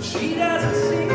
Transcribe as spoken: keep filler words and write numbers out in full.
She doesn't see.